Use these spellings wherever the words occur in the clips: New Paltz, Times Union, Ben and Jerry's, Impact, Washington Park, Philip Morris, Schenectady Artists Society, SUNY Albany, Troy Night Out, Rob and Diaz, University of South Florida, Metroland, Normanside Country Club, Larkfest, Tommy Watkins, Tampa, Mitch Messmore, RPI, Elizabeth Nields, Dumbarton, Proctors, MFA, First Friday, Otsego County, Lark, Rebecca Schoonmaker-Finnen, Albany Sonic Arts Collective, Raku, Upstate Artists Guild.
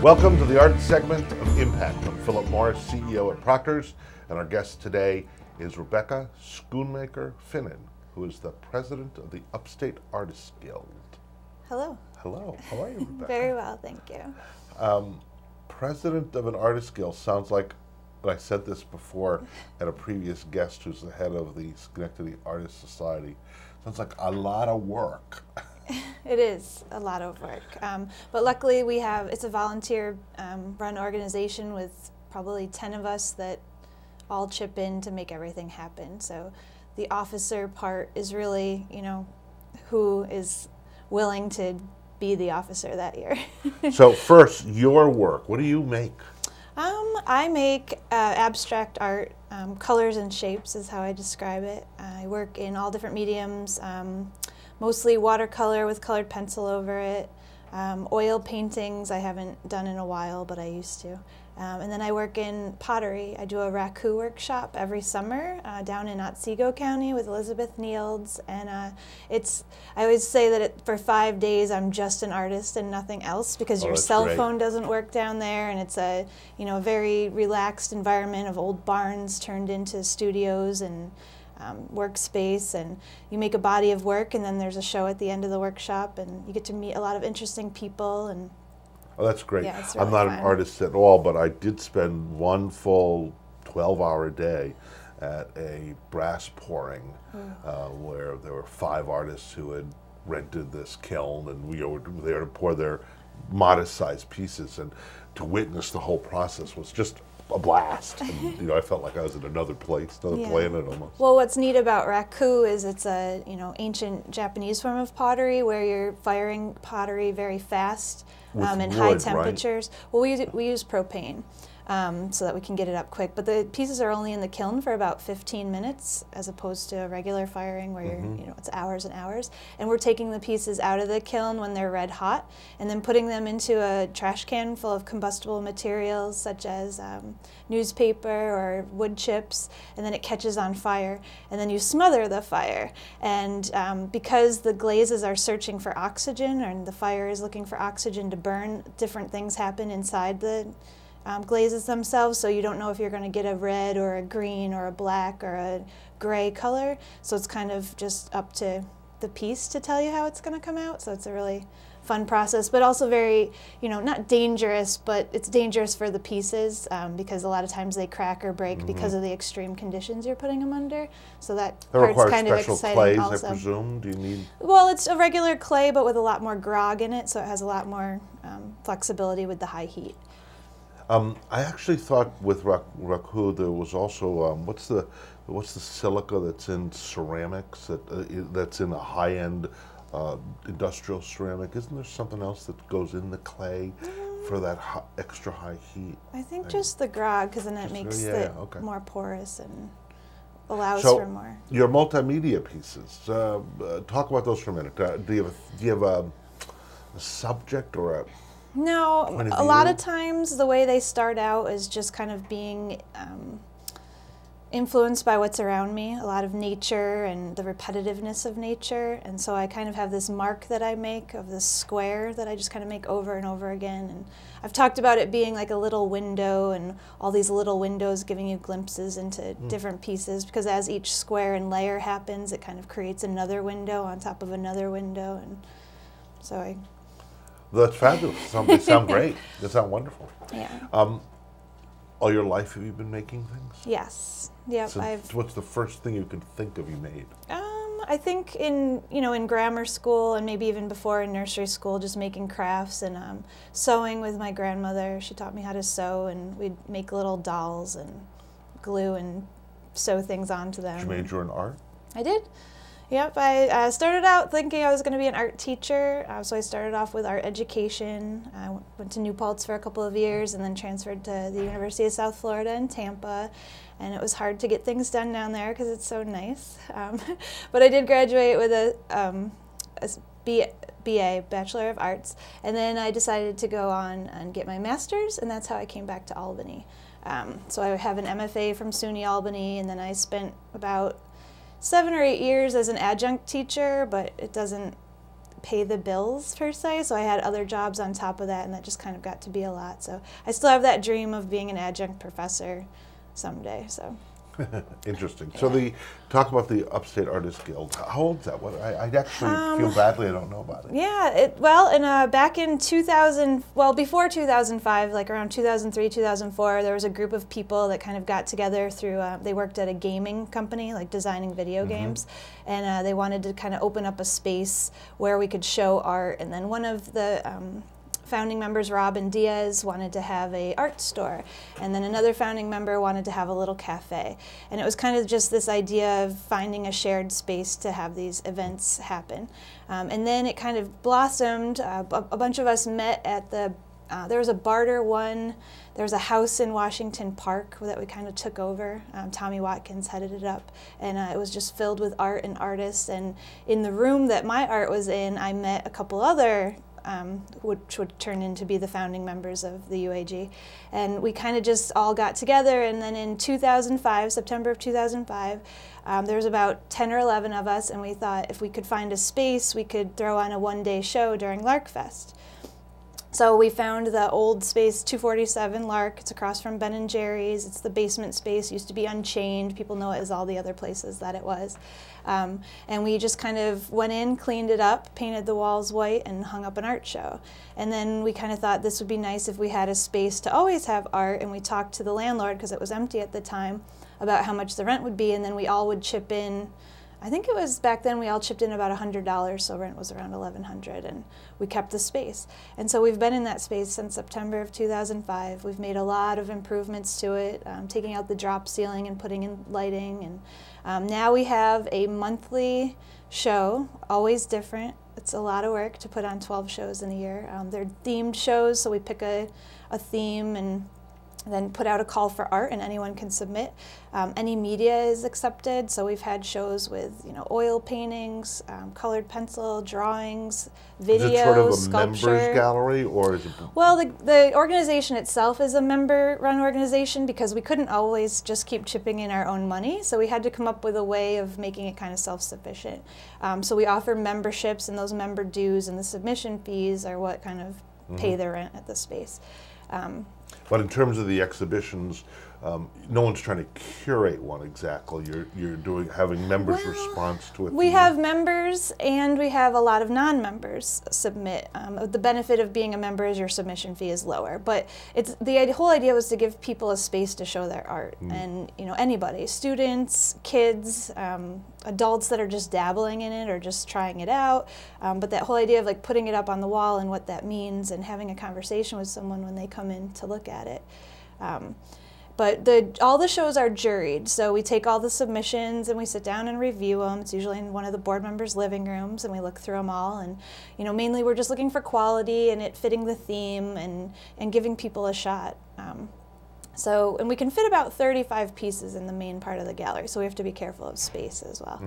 Welcome to the Arts segment of Impact. I'm Philip Morris, CEO at Proctors, and our guest today is Rebecca Schoonmaker-Finnen, who is the president of the Upstate Artists Guild. Hello. Hello. How are you, Rebecca? Very well, thank you. President of an Artists Guild sounds like, and I said this before at a previous guest who's the head of the Schenectady Artists Society, sounds like a lot of work. It is a lot of work, but luckily we have, it's a volunteer run organization with probably 10 of us that all chip in to make everything happen. So the officer part is really, you know, who is willing to be the officer that year. So first, your work, what do you make? I make abstract art, colors and shapes is how I describe it. I work in all different mediums. Mostly watercolor with colored pencil over it, oil paintings I haven't done in a while, but I used to. And then I work in pottery. I do a raku workshop every summer down in Otsego County with Elizabeth Nields, and I always say that for 5 days I'm just an artist and nothing else, because your cell phone doesn't work down there, and it's a, you know, a very relaxed environment of old barns turned into studios and workspace, and you make a body of work, and then there's a show at the end of the workshop, and you get to meet a lot of interesting people. And oh, that's great. Yeah, really I'm not fun. An artist at all, but I did spend one full 12-hour day at a brass pouring where there were 5 artists who had rented this kiln, and we were there to pour their modest-sized pieces, and to witness the whole process was just a blast. And, you know, I felt like I was in another place, another planet almost. Well, what's neat about raku is it's a, you know, ancient Japanese form of pottery where you're firing pottery very fast in high temperatures. Right? Well, we use propane so that we can get it up quick. But the pieces are only in the kiln for about 15 minutes, as opposed to a regular firing where you're, you know, it's hours and hours. And we're taking the pieces out of the kiln when they're red hot, and then putting them into a trash can full of combustible materials such as newspaper or wood chips, and then it catches on fire, and then you smother the fire. And because the glazes are searching for oxygen, and the fire is looking for oxygen to burn, different things happen inside the glazes themselves, so you don't know if you're going to get a red or a green or a black or a gray color. So it's kind of just up to the piece to tell you how it's going to come out. So it's a really fun process, but also very, you know, not dangerous, but it's dangerous for the pieces because a lot of times they crack or break because of the extreme conditions you're putting them under. So that part's kind of exciting. Clays, also. I presume. Do you need? Well, it's a regular clay, but with a lot more grog in it, so it has a lot more flexibility with the high heat. I actually thought with raku there was also what's the silica that's in ceramics that's in a high-end industrial ceramic? Isn't there something else that goes in the clay for that extra high heat? I think just the grog, because then it makes it more porous and allows for more. Your multimedia pieces. Talk about those for a minute. Do you have a subject or a? No, a lot of times the way they start out is just kind of being influenced by what's around me, a lot of nature and the repetitiveness of nature. And so I kind of have this mark that I make of this square that I just kind of make over and over again. And I've talked about it being like a little window, and all these little windows giving you glimpses into different pieces, because as each square and layer happens, it kind of creates another window on top of another window. And so that's fabulous. They sound great. They sound wonderful. Yeah. All your life have you been making things? Yes. Yep. So what's the first thing you could think of you made? I think in grammar school, and maybe even before in nursery school, just making crafts and sewing with my grandmother. She taught me how to sew, and we'd make little dolls and glue and sew things onto them. Did you major in art? I did. Yep, I started out thinking I was going to be an art teacher, so I started off with art education. I went to New Paltz for a couple of years, and then transferred to the University of South Florida in Tampa, and it was hard to get things done down there because it's so nice. But I did graduate with a BA, Bachelor of Arts, and then I decided to go on and get my master's, and that's how I came back to Albany. So I have an MFA from SUNY Albany, and then I spent about 7 or 8 years as an adjunct teacher, but it doesn't pay the bills per se, so I had other jobs on top of that, and that just kind of got to be a lot. So I still have that dream of being an adjunct professor someday. So interesting. Yeah. So the talk about the Upstate Artists Guild. How old is that? What I actually feel badly I don't know about it. Yeah. Back in 2000, well before 2005, like around 2003, 2004, there was a group of people that kind of got together through. They worked at a gaming company, like designing video games, and they wanted to kind of open up a space where we could show art. And then one of the founding members, Rob and Diaz, wanted to have an art store, and then another founding member wanted to have a little cafe. And it was kind of just this idea of finding a shared space to have these events happen. And then it kind of blossomed. A bunch of us met at the, there was a barter one, there was a house in Washington Park that we kind of took over. Tommy Watkins headed it up, and it was just filled with art and artists. And in the room that my art was in, I met a couple other which would turn into be the founding members of the UAG. And we kind of just all got together, and then in 2005, September of 2005, there was about 10 or 11 of us, and we thought if we could find a space, we could throw on a one-day show during Larkfest. So we found the old space, 247 Lark. It's across from Ben and Jerry's. It's the basement space. It used to be Unchained. People know it as all the other places that it was. And we just kind of went in, cleaned it up, painted the walls white, and hung up an art show. And then we kind of thought this would be nice if we had a space to always have art. And we talked to the landlord, because it was empty at the time, about how much the rent would be. And then we all would chip in. I think it was back then we all chipped in about $100, so rent was around $1,100, and we kept the space. And so we've been in that space since September of 2005. We've made a lot of improvements to it, taking out the drop ceiling and putting in lighting. And now we have a monthly show, always different. It's a lot of work to put on 12 shows in a year. They're themed shows, so we pick a theme and then put out a call for art, and anyone can submit. Any media is accepted, so we've had shows with, you know, oil paintings, colored pencil, drawings, video, sculpture. Is it sort of a members gallery, or is it? Well, the organization itself is a member-run organization, because we couldn't always just keep chipping in our own money, so we had to come up with a way of making it kind of self-sufficient. So we offer memberships, and those member dues and the submission fees are what kind of pay their rent at the space. But in terms of the exhibitions, no one's trying to curate one exactly. You're having members response to it. We have members, and we have a lot of non-members submit. The benefit of being a member is your submission fee is lower. But it's the whole idea was to give people a space to show their art, and you know, anybody, students, kids, adults that are just dabbling in it or just trying it out. But that whole idea of like putting it up on the wall and what that means, and having a conversation with someone when they come in to look at it. But all the shows are juried, so we take all the submissions and we sit down and review them. It's usually in one of the board members' living rooms, and we look through them all. And you know, mainly we're just looking for quality and it fitting the theme and giving people a shot. And we can fit about 35 pieces in the main part of the gallery, so we have to be careful of space as well.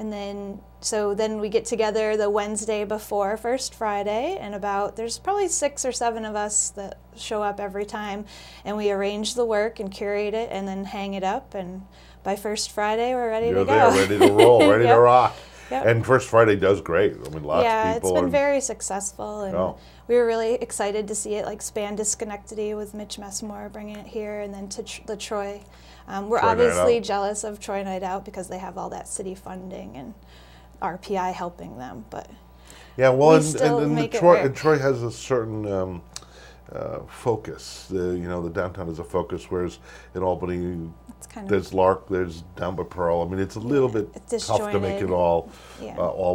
And then, so we get together the Wednesday before First Friday, and there's probably 6 or 7 of us that show up every time, and we arrange the work and curate it and then hang it up, and by First Friday we're ready to go. You're there, ready to roll, ready to rock. Yep. And First Friday does great. I mean, lots of people. Yeah, it's been very successful, and we were really excited to see it like span to Schenectady with Mitch Messmore bringing it here, and then to the Troy. We're obviously jealous of Troy Night Out because they have all that city funding and RPI helping them, but yeah, well, and Troy has a certain focus. You know, the downtown is a focus, whereas in Albany, there's Lark, there's Dumbarton. I mean, it's a little bit tough to make it all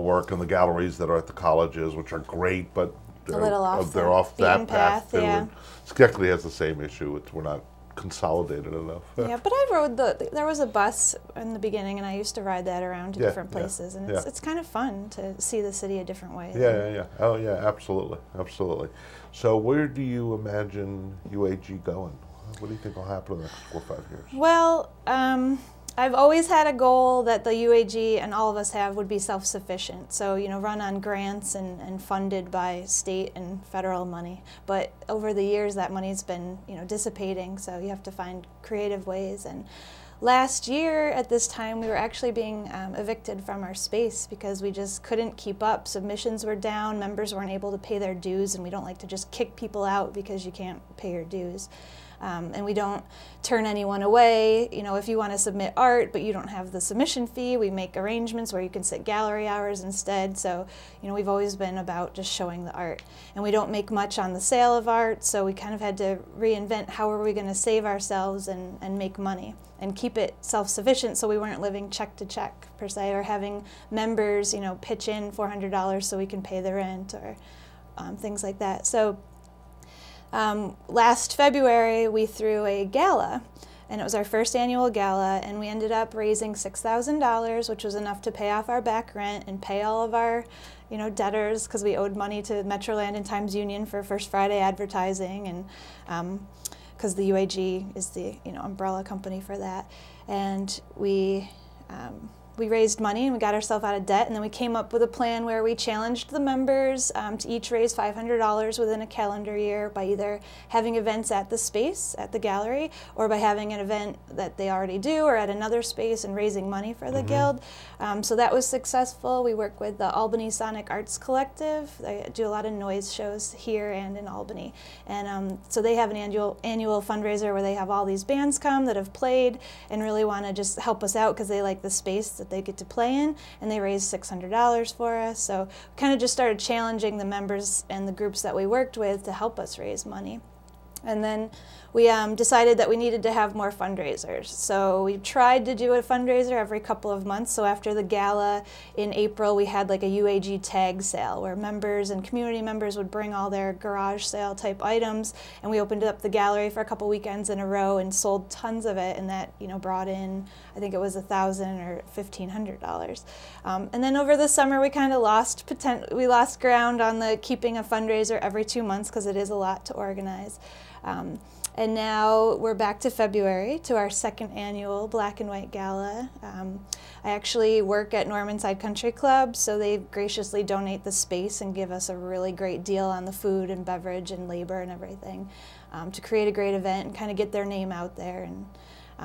work. And the galleries that are at the colleges, which are great, but they're off that path. Schenectady has the same issue. We're not consolidated enough. Yeah, but I rode there was a bus in the beginning, and I used to ride that around to different places, and it's kind of fun to see the city a different way. Oh yeah, absolutely, absolutely. So where do you imagine UAG going? What do you think will happen in the next 4 or 5 years? Well, I've always had a goal that the UAG and all of us have would be self-sufficient. So, you know, run on grants and funded by state and federal money. But over the years, that money's been, you know, dissipating. So you have to find creative ways. And Last year at this time, we were actually being evicted from our space because we just couldn't keep up. Submissions were down, members weren't able to pay their dues, and we don't like to just kick people out because you can't pay your dues. And we don't turn anyone away. You know, if you want to submit art, but you don't have the submission fee, we make arrangements where you can sit gallery hours instead. So, you know, we've always been about just showing the art. And we don't make much on the sale of art, so we kind of had to reinvent how are we going to save ourselves and make money and keep it self-sufficient so we weren't living check to check, per se, or having members, you know, pitch in $400 so we can pay the rent or things like that. So. Last February, we threw a gala, and it was our first annual gala, and we ended up raising $6,000, which was enough to pay off our back rent and pay all of our, you know, debtors, because we owed money to Metroland and Times Union for First Friday advertising, and because the UAG is the, you know, umbrella company for that. And we raised money and we got ourselves out of debt, and then we came up with a plan where we challenged the members to each raise $500 within a calendar year by either having events at the space, at the gallery, or by having an event that they already do or at another space and raising money for the guild. So that was successful. We work with the Albany Sonic Arts Collective. They do a lot of noise shows here and in Albany. And so they have an annual fundraiser where they have all these bands come that have played and really want to just help us out because they like the space that they get to play in, and they raised $600 for us. So we kind of just started challenging the members and the groups that we worked with to help us raise money. And then we decided that we needed to have more fundraisers. So we tried to do a fundraiser every couple of months. So after the gala in April, we had like a UAG tag sale where members and community members would bring all their garage sale type items. And we opened up the gallery for a couple weekends in a row and sold tons of it. And that, you know, brought in, I think it was $1,000 or $1,500. And then over the summer, we kind of lost ground on the keeping a fundraiser every 2 months because it is a lot to organize. And now we're back to February, to our second annual Black and White Gala. I actually work at Normanside Country Club, so they graciously donate the space and give us a really great deal on the food and beverage and labor and everything to create a great event and kind of get their name out there.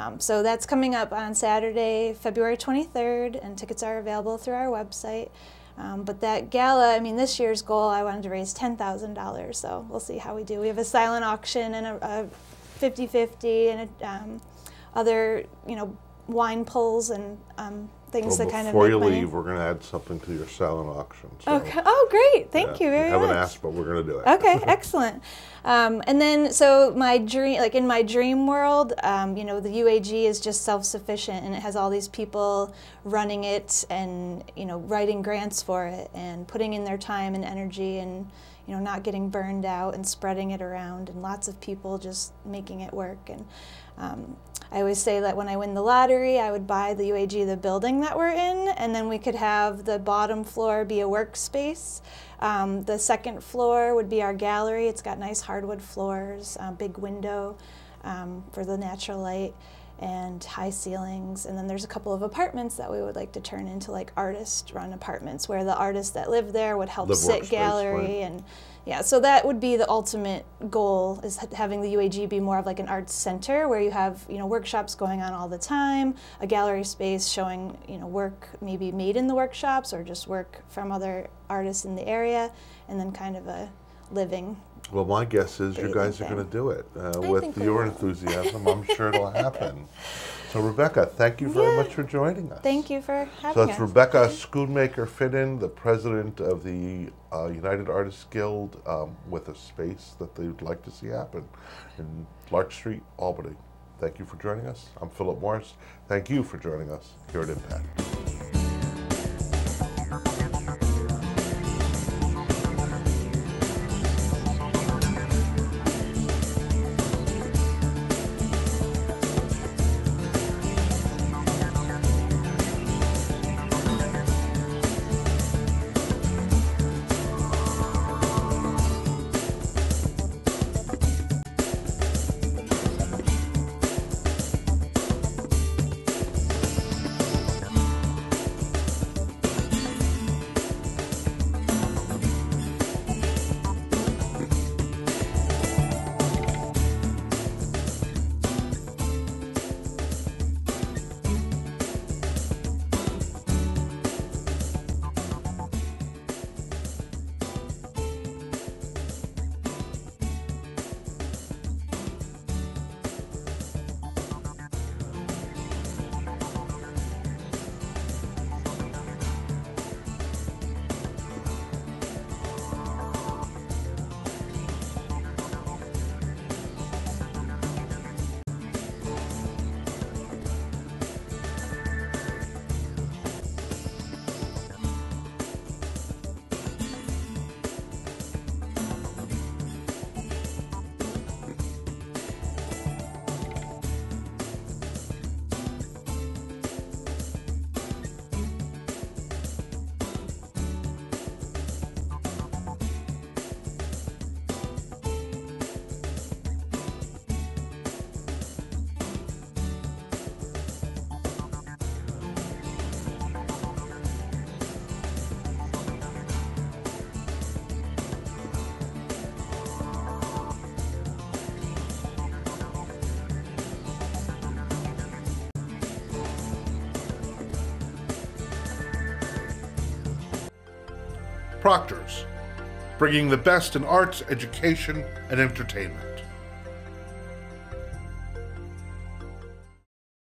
And so that's coming up on Saturday, February 23rd, and tickets are available through our website. But that gala, I mean, this year's goal, I wanted to raise $10,000, so we'll see how we do. We have a silent auction and a 50-50 and other, you know, wine pulls and things that kind of make money. Before you leave, we're going to add something to your silent auction. So. Okay. Oh, great. Thank you very much. I haven't asked, but we're going to do it. Okay, excellent. And then, so my dream, like in my dream world, you know, the UAG is just self-sufficient, and it has all these people running it and, you know, writing grants for it and putting in their time and energy and, you know, not getting burned out and spreading it around and lots of people just making it work. And I always say that when I win the lottery, I would buy the UAG the building that we're in, and then we could have the bottom floor be a workspace. The second floor would be our gallery. It's got nice hardwood floors, big window for the natural light, and high ceilings. And then there's a couple of apartments that we would like to turn into like artist-run apartments where the artists that live there would help sit gallery. And yeah, so that would be the ultimate goal, is having the UAG be more of like an arts center where you have, you know, workshops going on all the time, a gallery space showing, you know, work maybe made in the workshops or just work from other artists in the area, and then kind of a living. Well, my guess is you guys are going to do it with your enthusiasm. I'm sure it'll happen. So, Rebecca, thank you very much for joining us. Thank you for having us. So that's Rebecca Schoonmaker-Finnen, the president of the United Artists Guild, with a space that they would like to see happen in Lark Street, Albany. Thank you for joining us. I'm Philip Morris. Thank you for joining us here at Impact. Proctors, bringing the best in arts, education, and entertainment.